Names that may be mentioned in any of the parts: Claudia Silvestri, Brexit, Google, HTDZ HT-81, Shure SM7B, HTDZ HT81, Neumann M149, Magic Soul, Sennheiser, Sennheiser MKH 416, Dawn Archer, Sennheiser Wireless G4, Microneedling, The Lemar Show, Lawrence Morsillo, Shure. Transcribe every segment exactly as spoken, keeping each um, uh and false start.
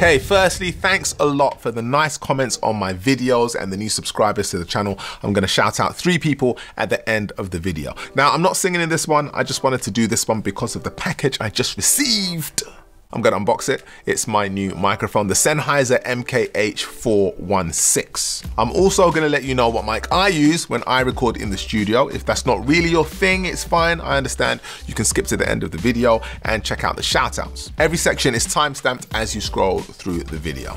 Okay, firstly, thanks a lot for the nice comments on my videos and the new subscribers to the channel. I'm gonna shout out three people at the end of the video. Now, I'm not singing in this one. I just wanted to do this one because of the package I just received. I'm gonna unbox it. It's my new microphone, the Sennheiser M K H four one six. I'm also gonna let you know what mic I use when I record in the studio. If that's not really your thing, it's fine, I understand. You can skip to the end of the video and check out the shout outs. Every section is timestamped as you scroll through the video.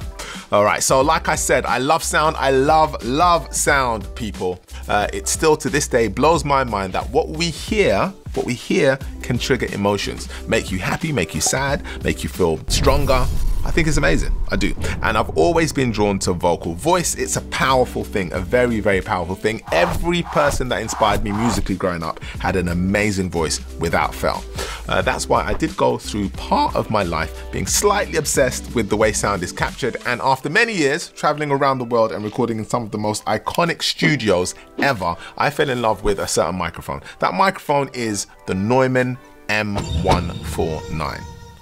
All right, so like I said, I love sound. I love, love sound, people. Uh, it still to this day blows my mind that what we hear What we hear can trigger emotions, make you happy, make you sad, make you feel stronger. I think it's amazing, I do. And I've always been drawn to vocal voice. It's a powerful thing, a very, very powerful thing. Every person that inspired me musically growing up had an amazing voice without fail. Uh, that's why I did go through part of my life being slightly obsessed with the way sound is captured. And after many years, traveling around the world and recording in some of the most iconic studios ever, I fell in love with a certain microphone. That microphone is the Neumann M one forty-nine.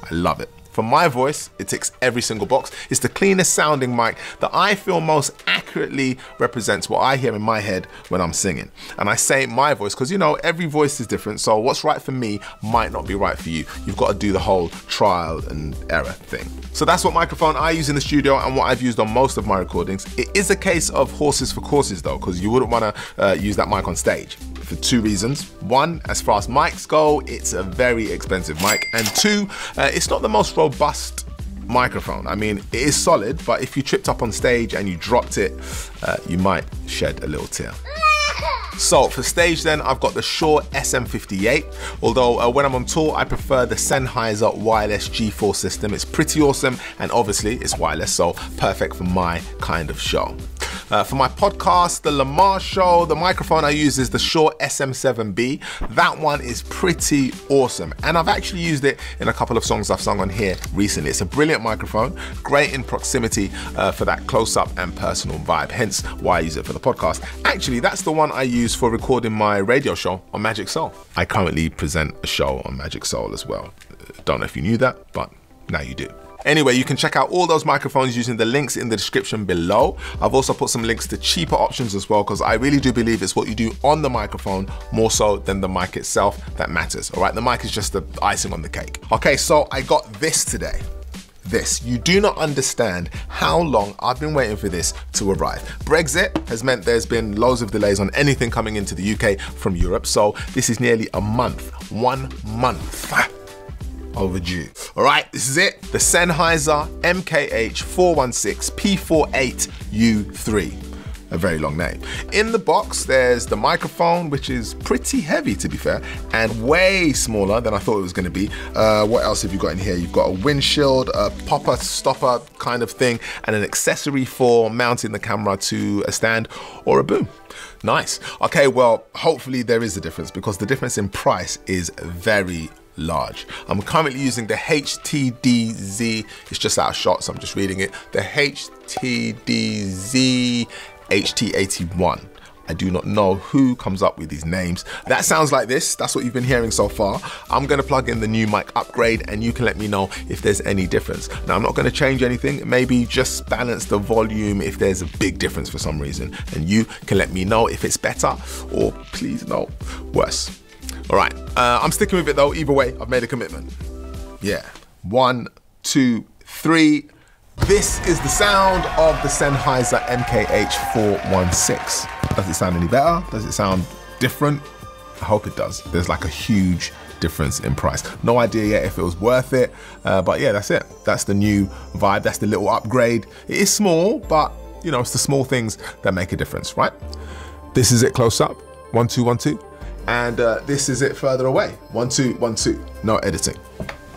I love it. For my voice, it ticks every single box. It's the cleanest sounding mic that I feel most accurately represents what I hear in my head when I'm singing. And I say my voice, because you know, every voice is different, so what's right for me might not be right for you. You've got to do the whole trial and error thing. So that's what microphone I use in the studio and what I've used on most of my recordings. It is a case of horses for courses though, because you wouldn't want to uh, use that mic on stage for two reasons. One, as far as mics go, it's a very expensive mic. And two, uh, it's not the most robust microphone. I mean, it is solid, but if you tripped up on stage and you dropped it, uh, you might shed a little tear. So for stage then, I've got the Shure S M fifty-eight, although uh, when I'm on tour, I prefer the Sennheiser Wireless G four system. It's pretty awesome, and obviously it's wireless, so perfect for my kind of show. Uh, for my podcast, The Lemar Show, the microphone I use is the Shure S M seven B. That one is pretty awesome. And I've actually used it in a couple of songs I've sung on here recently. It's a brilliant microphone, great in proximity uh, for that close-up and personal vibe, hence why I use it for the podcast. Actually, that's the one I use for recording my radio show on Magic Soul. I currently present a show on Magic Soul as well. Don't know if you knew that, but now you do. Anyway, you can check out all those microphones using the links in the description below. I've also put some links to cheaper options as well, because I really do believe it's what you do on the microphone more so than the mic itself that matters, all right? The mic is just the icing on the cake. Okay, so I got this today. This. You do not understand how long I've been waiting for this to arrive. Brexit has meant there's been loads of delays on anything coming into the U K from Europe, so this is nearly a month, one month. Overdue. All right, this is it. The Sennheiser M K H four one six P four eight U three. A very long name. In the box, there's the microphone, which is pretty heavy to be fair, and way smaller than I thought it was gonna be. Uh, what else have you got in here? You've got a windshield, a popper stopper kind of thing, and an accessory for mounting the camera to a stand or a boom. Nice. Okay, well, hopefully there is a difference, because the difference in price is very large. I'm currently using the H T D Z, it's just out of shot, so I'm just reading it, the H T D Z H T eighty-one. I do not know who comes up with these names. That sounds like this, that's what you've been hearing so far. I'm gonna plug in the new mic upgrade and you can let me know if there's any difference. Now, I'm not gonna change anything, maybe just balance the volume if there's a big difference for some reason, and you can let me know if it's better or please no, worse. All right, uh, I'm sticking with it though, either way, I've made a commitment. Yeah, one, two, three. This is the sound of the Sennheiser M K H four one six. Does it sound any better? Does it sound different? I hope it does. There's like a huge difference in price. No idea yet if it was worth it, uh, but yeah, that's it. That's the new vibe, that's the little upgrade. It is small, but you know, it's the small things that make a difference, right? This is it close up, one, two, one, two. And uh, this is it further away. One, two, one, two. No editing.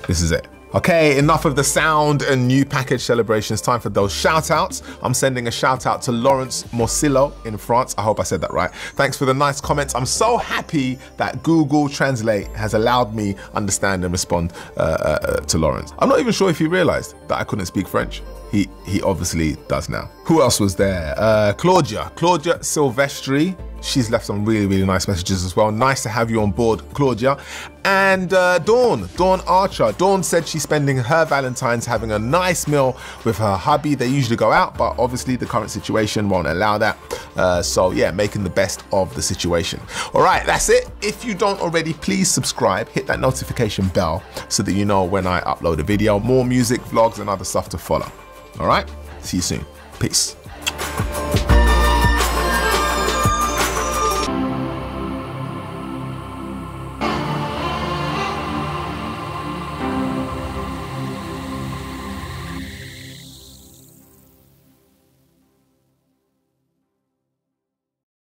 This is it. Okay, enough of the sound and new package celebrations. Time for those shout outs. I'm sending a shout out to Lawrence Morsillo in France. I hope I said that right. Thanks for the nice comments. I'm so happy that Google Translate has allowed me understand and respond uh, uh, to Lawrence. I'm not even sure if he realized that I couldn't speak French. He, he obviously does now. Who else was there? Uh, Claudia, Claudia Silvestri. she's left some really, really nice messages as well. Nice to have you on board, Claudia. And uh, Dawn, Dawn Archer. Dawn said she's spending her Valentine's having a nice meal with her hubby. They usually go out, but obviously the current situation won't allow that. Uh, so yeah, making the best of the situation. All right, that's it. If you don't already, please subscribe, hit that notification bell so that you know when I upload a video, more music, vlogs, and other stuff to follow. All right, see you soon. Peace.